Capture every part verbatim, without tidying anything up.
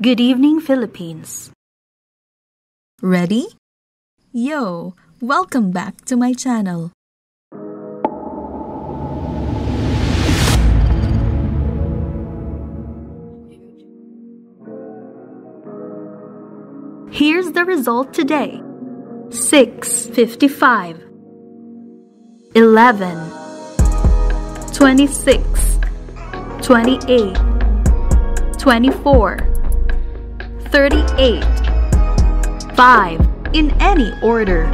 Good evening, Philippines. Ready? Yo! Welcome back to my channel. Here's the result today. six, fifty-five, eleven, twenty-six, twenty-eight, twenty-four, thirty-eight, five, in any order.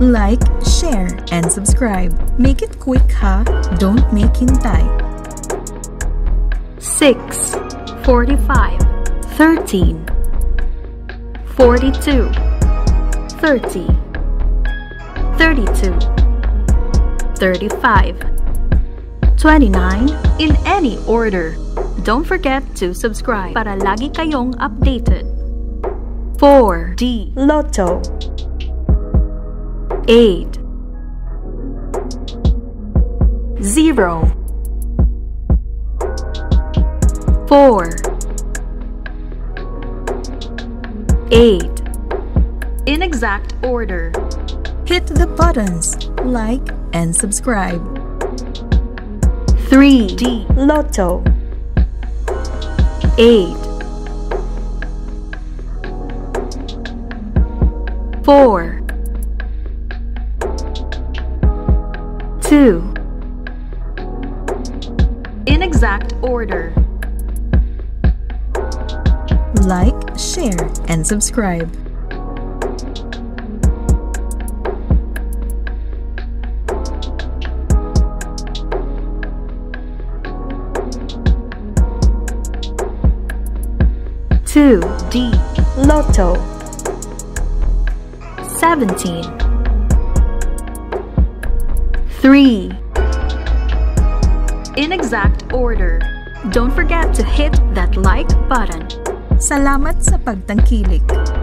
Like, share, and subscribe. Make it quick, ha? Don't make hintay. six, forty-five, thirteen, forty-two, thirty, thirty-two, thirty-five, twenty-nine, in any order. Don't forget to subscribe para lagi kayong updated. four D Lotto. eight, zero, four, eight, in exact order. Hit the buttons, like and subscribe. three D Lotto. eight, four, two, in exact order. Like, share, and subscribe. two D Lotto. seventeen, three, in exact order. Don't forget to hit that like button. Salamat sa pagtangkilik.